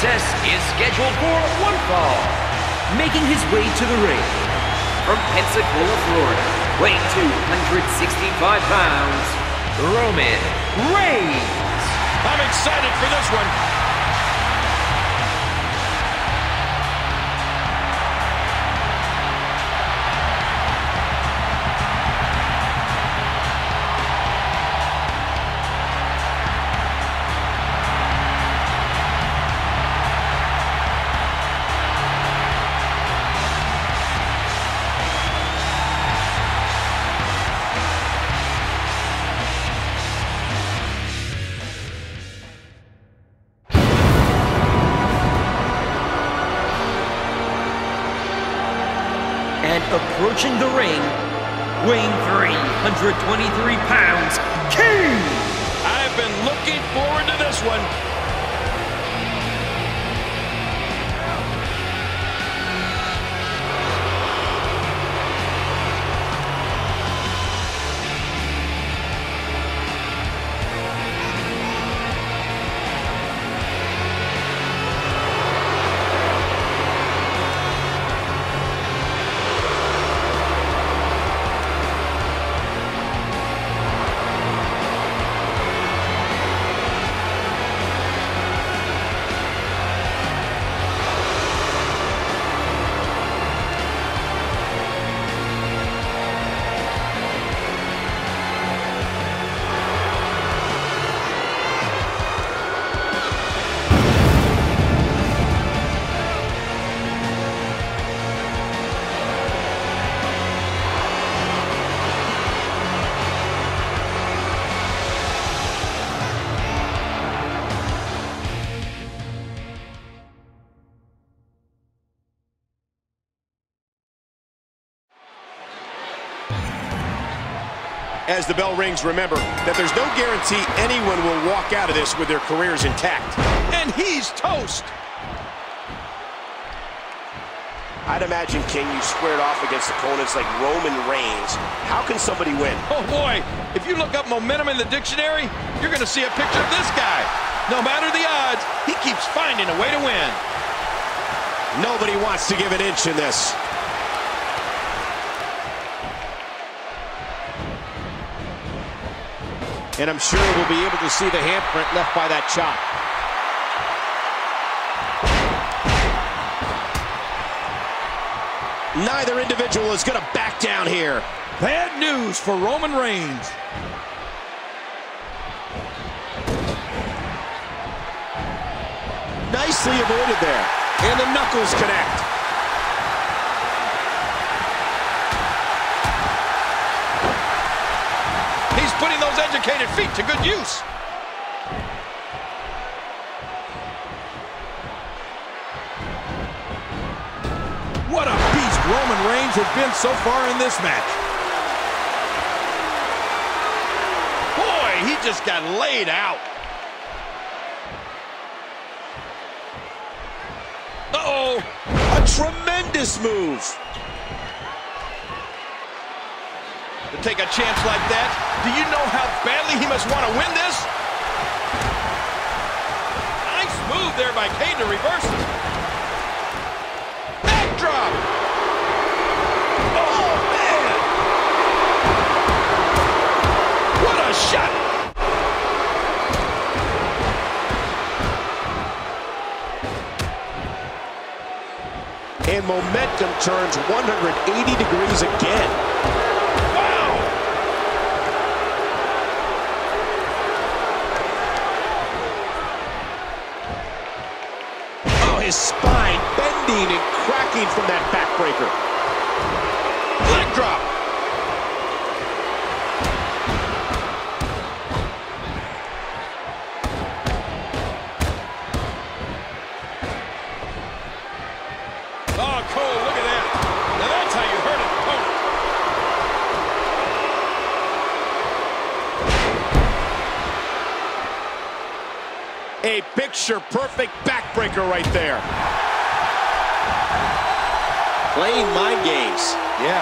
contest is scheduled for one fall. Making his way to the ring from Pensacola, Florida, weighing 265 pounds, Roman Reigns. I'm excited for this one. And approaching the ring, weighing 323 pounds, Kane! I've been looking forward to this one. As the bell rings, remember that there's no guarantee anyone will walk out of this with their careers intact. And he's toast! I'd imagine, King, you squared off against opponents like Roman Reigns. How can somebody win? Oh, boy. If you look up momentum in the dictionary, you're going to see a picture of this guy. No matter the odds, he keeps finding a way to win. Nobody wants to give an inch in this. And I'm sure we'll be able to see the handprint left by that chop. Neither individual is going to back down here. Bad news for Roman Reigns. Nicely avoided there. And the knuckles connect. Putting those educated feet to good use. What a beast Roman Reigns has been so far in this match. Boy, he just got laid out. Uh-oh. A tremendous move. To take a chance like that, do you know how badly he must want to win this? Nice move there by Kane to reverse it. Backdrop! Oh, man! What a shot! And momentum turns 180 degrees again. His spine bending and cracking from that backbreaker. Leg drop. Oh, Cole, look at that. Now that's how you hurt an opponent. A picture-perfect backbreaker right there. Playing mind games. Yeah,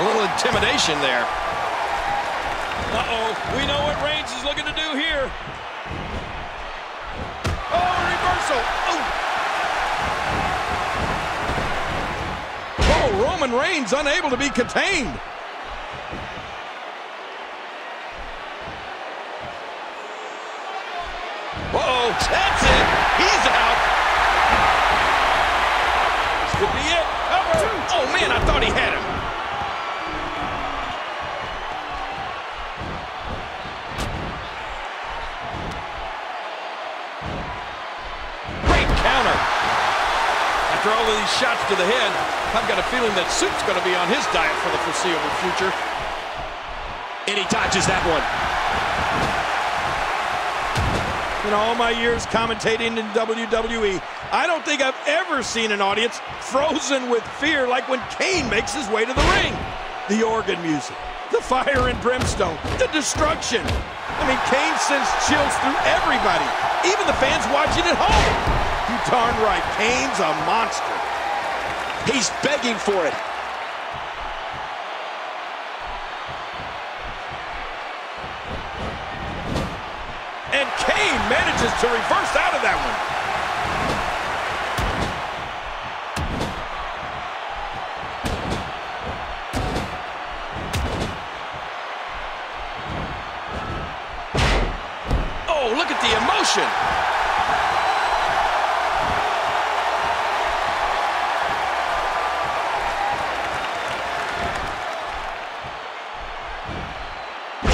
a little intimidation there. Uh-oh, we know what Reigns is looking to do here. Oh, reversal. Oh. Roman Reigns unable to be contained. Uh-oh, that's it. He's out. This could be it. Cover. Oh, man, I thought he had him. Great counter. After all of these shots to the head, I've got a feeling that soup's going to be on his diet for the foreseeable future. And he dodges that one. In all my years commentating in WWE, I don't think I've ever seen an audience frozen with fear like when Kane makes his way to the ring. The organ music, the fire and brimstone, the destruction. I mean, Kane sends chills through everybody, even the fans watching at home. You darn right, Kane's a monster. He's begging for it. And Kane manages to reverse out of that one. Oh, look at the emotion.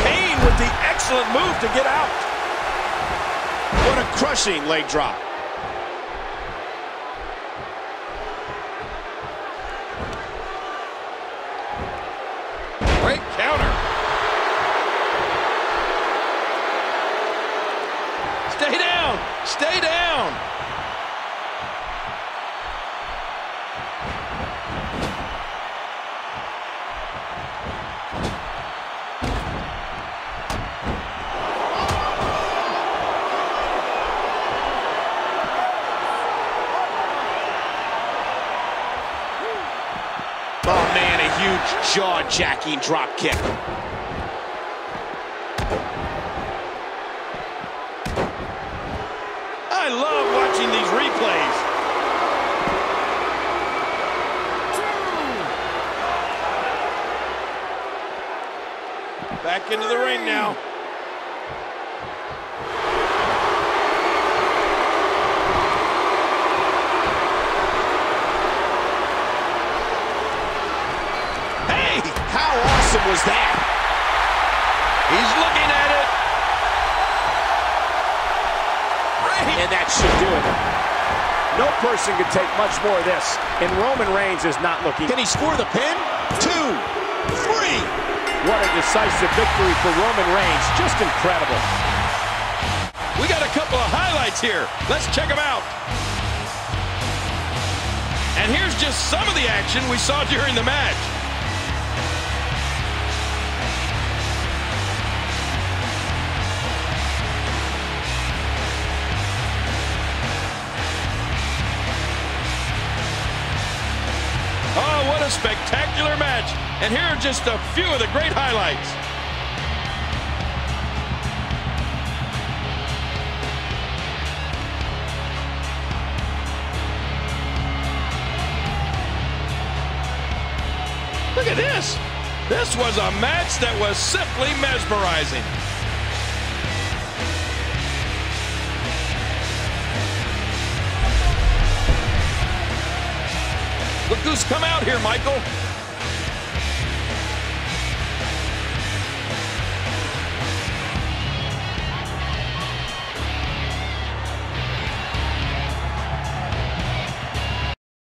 Kane with the excellent move to get out. What a crushing leg drop. Great counter. Stay down. Stay down. Huge jaw-jacking drop kick. I love watching these replays. Back into the ring now. How awesome was that? He's looking at it. And that should do it. No person could take much more of this. And Roman Reigns is not looking. Can he score the pin? 2, 3. What a decisive victory for Roman Reigns. Just incredible. We got a couple of highlights here. Let's check them out. And here's just some of the action we saw during the match. Oh, what a spectacular match. And here are just a few of the great highlights. Look at this. This was a match that was simply mesmerizing. Look who's come out here, Michael.